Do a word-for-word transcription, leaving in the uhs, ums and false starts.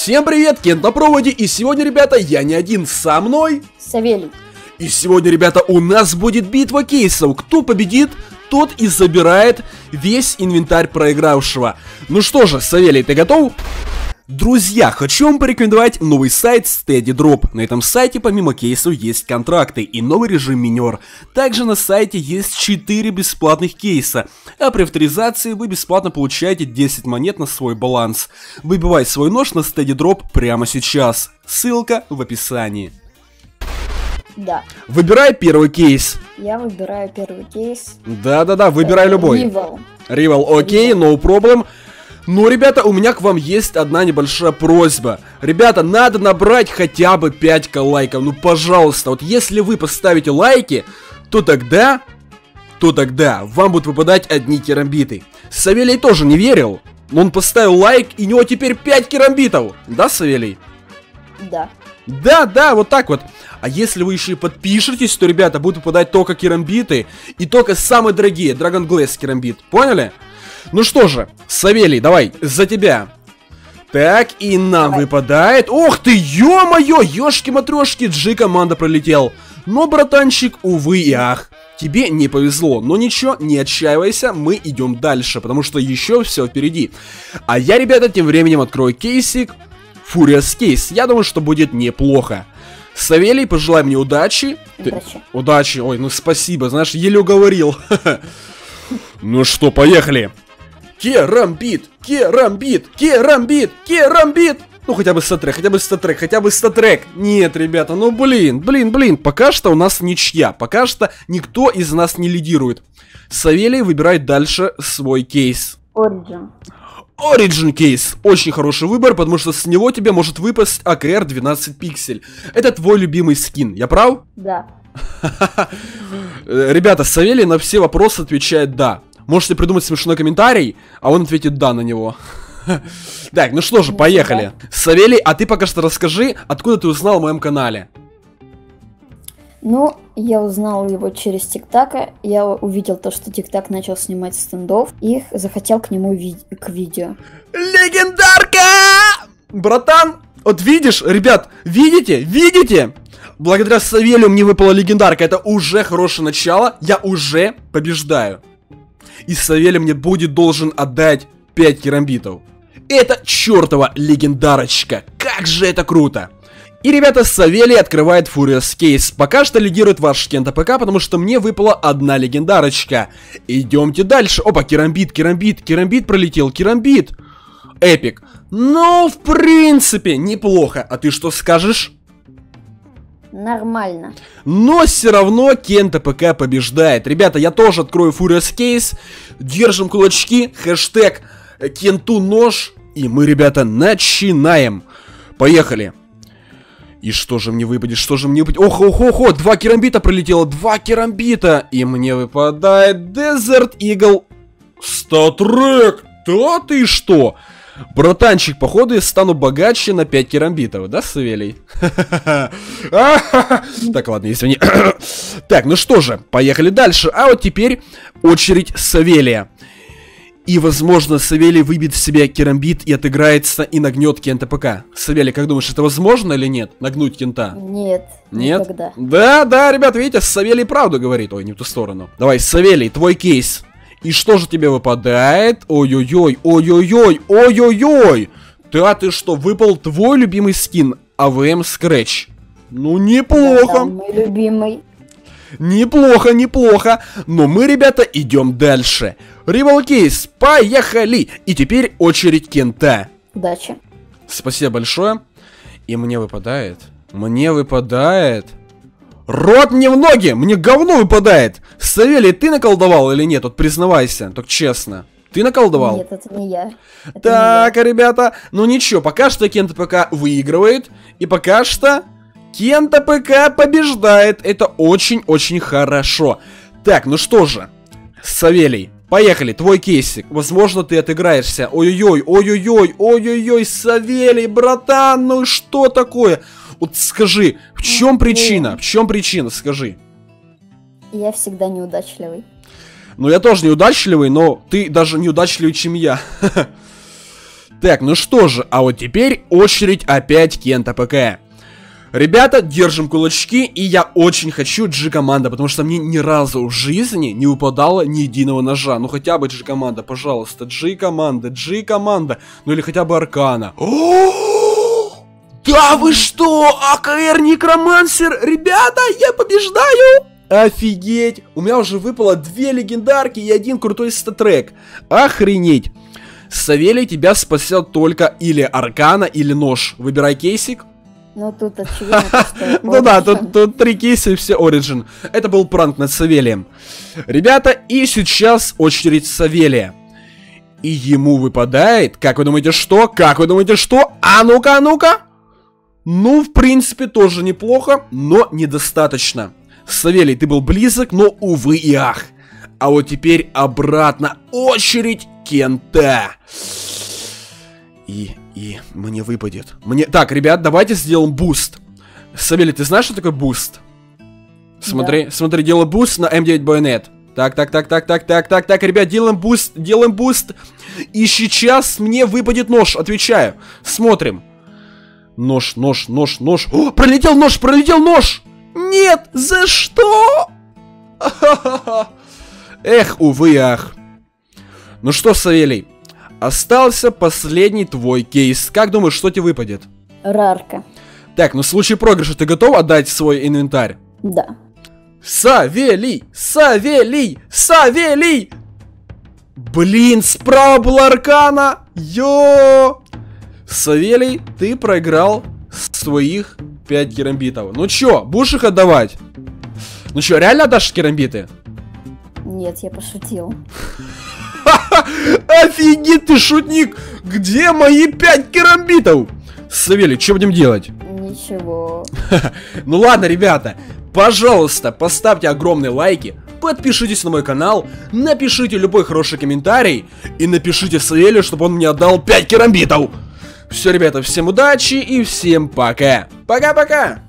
Всем привет, Кент на проводе, и сегодня, ребята, я не один, со мной Савелий. И сегодня, ребята, у нас будет битва кейсов. Кто победит, тот и забирает весь инвентарь проигравшего. Ну что же, Савелий, ты готов? Друзья, хочу вам порекомендовать новый сайт Steady Drop. На этом сайте помимо кейсов есть контракты и новый режим минер. Также на сайте есть четыре бесплатных кейса, а при авторизации вы бесплатно получаете десять монет на свой баланс. Выбивай свой нож на Steady Drop прямо сейчас. Ссылка в описании. Да. Выбирай первый кейс. Я выбираю первый кейс. Да-да-да, выбирай uh, любой. Rival. Rival, окей, no problem. Ну, ребята, у меня к вам есть одна небольшая просьба. Ребята, надо набрать хотя бы пять лайков. Ну, пожалуйста, вот если вы поставите лайки, то тогда, то тогда вам будут выпадать одни керамбиты. Савелий тоже не верил, но он поставил лайк, и у него теперь пять керамбитов. Да, Савелий? Да. Да, да, вот так вот. А если вы еще и подпишетесь, то, ребята, будут выпадать только керамбиты и только самые дорогие, Dragon Glass керамбит. Поняли? Ну что же, Савелий, давай, за тебя. Так, и нам давай выпадает... Ох ты, ё-моё, ёшки-матрёшки, G-команда пролетел. Но, братанчик, увы и ах, тебе не повезло. Но ничего, не отчаивайся, мы идем дальше, потому что еще все впереди. А я, ребята, тем временем открою кейсик. Furious Case, я думаю, что будет неплохо. Савелий, пожелай мне удачи. Удачи. Ты... Удачи, ой, ну спасибо, знаешь, еле уговорил. Ну что, поехали. Керамбит, керамбит, керамбит, керамбит. Ну хотя бы сто трек, хотя бы сто трек, хотя бы сто трек. Нет, ребята, ну блин, блин, блин. Пока что у нас ничья, пока что никто из нас не лидирует. Савелий выбирает дальше свой кейс. Origin. Origin кейс. Очень хороший выбор, потому что с него тебе может выпасть АКР двенадцать пиксель. Это твой любимый скин, я прав? Да. Ребята, Савелий на все вопросы отвечает да. Можете придумать смешной комментарий, а он ответит да на него. Так, ну что же, поехали. Савелий, а ты пока что расскажи, откуда ты узнал о моем канале? Ну, я узнал его через ТикТака. Я увидел то, что ТикТак начал снимать стендов, и захотел к нему ви к видео. Легендарка! Братан, вот видишь, ребят, видите, видите? Благодаря Савелию мне выпала легендарка. Это уже хорошее начало. Я уже побеждаю. И Савелий мне будет должен отдать пять керамбитов. Это чертова легендарочка. Как же это круто. И, ребята, Савелий открывает Furious Case. Пока что лидирует ваш Кента ПК, потому что мне выпала одна легендарочка. Идемте дальше. Опа, керамбит, керамбит, керамбит пролетел, керамбит. Эпик. Ну, в принципе, неплохо. А ты что скажешь? Нормально. Но все равно Кента ПК побеждает. Ребята, я тоже открою Furious Case. Держим кулачки. Хэштег Кенту нож. И мы, ребята, начинаем. Поехали. И что же мне выпадет? Что же мне выпадет? Ох, ох, ох, ох, два керамбита пролетело. Два керамбита. И мне выпадает Desert Eagle. сто трек. Да ты что? Братанчик, походу, я стану богаче на пять керамбитов, да, Савелий? Так, ладно, если не... Так, ну что же, поехали дальше. А вот теперь очередь Савелия. И, возможно, Савелий выбит в себя керамбит и отыграется, и нагнет Кента ПК. Савелий, как думаешь, это возможно или нет? Нагнуть Кента? Нет. Нет? Никогда. Да, да, ребят, видите, Савелий правду говорит. Ой, не в ту сторону. Давай, Савелий, твой кейс. И что же тебе выпадает? Ой-ой-ой, ой-ой-ой, ой-ой-ой. Да ты что, выпал твой любимый скин АВМ Scratch. Ну, неплохо. Да, мой любимый. Неплохо, неплохо. Но мы, ребята, идем дальше. Revolcase, поехали. И теперь очередь Кента. Удачи. Спасибо большое. И мне выпадает, мне выпадает... Рот мне в ноги! Мне говно выпадает! Савелий, ты наколдовал или нет? Вот признавайся, так честно. Ты наколдовал? Нет, это не я. Это так, не я. Ребята, ну ничего, пока что Кента ПК выигрывает. И пока что Кента ПК побеждает. Это очень-очень хорошо. Так, ну что же, Савелий, поехали, твой кейсик. Возможно, ты отыграешься. Ой-ой-ой, ой-ой-ой, ой-ой-ой, Савелий, братан, ну что такое? Вот скажи, в чем причина? В чем причина, скажи? Я всегда неудачливый. Ну, я тоже неудачливый, но ты даже неудачливее, чем я. Так, ну что же, а вот теперь очередь опять Кента ПК. Ребята, держим кулачки, и я очень хочу джи-команда, потому что мне ни разу в жизни не упадало ни единого ножа. Ну хотя бы джи-команда, пожалуйста, джи-команда, джи-команда, ну или хотя бы Аркана. Да вы что, АКР Некромансер, ребята, я побеждаю! Офигеть, у меня уже выпало две легендарки и один крутой статрек. Охренеть. Савелий, тебя спасет только или Аркана, или нож. Выбирай кейсик. Ну тут очевидно, что... Ну да, тут, тут три кейса и все Origin. Это был пранк над Савелием. Ребята, и сейчас очередь Савелия. И ему выпадает... Как вы думаете, что? Как вы думаете, что? А ну-ка, а ну-ка! Ну, в принципе, тоже неплохо, но недостаточно. Савелий, ты был близок, но увы и ах. А вот теперь обратно очередь Кента. И... И мне выпадет. Мне... Так, ребят, давайте сделаем буст. Савелий, ты знаешь, что такое буст? Смотри, да. Смотри, делаем буст на эм девять Байонет. Так, так, так, так, так, так, так, так, ребят, делаем буст, делаем буст. И сейчас мне выпадет нож, отвечаю. Смотрим. Нож, нож, нож, нож. О, пролетел нож, пролетел нож. Нет, за что? Эх, увы, ах. Ну что, Савелий? Остался последний твой кейс. Как думаешь, что тебе выпадет? Рарка. Так, ну в случае проигрыша ты готов отдать свой инвентарь? Да. Савелий! Савелий! Савелий! Блин, справа была Аркана! Йо! Савелий, ты проиграл своих пять керамбитов. Ну чё, будешь их отдавать? Ну чё, реально отдашь керамбиты? Нет, я пошутил. Офигеть, ты шутник! Где мои пять керамбитов? Савелий, что будем делать? Ничего. Ну ладно, ребята, пожалуйста, поставьте огромные лайки, подпишитесь на мой канал, напишите любой хороший комментарий и напишите Савелию, чтобы он мне отдал пять керамбитов. Все, ребята, всем удачи и всем пока. Пока-пока!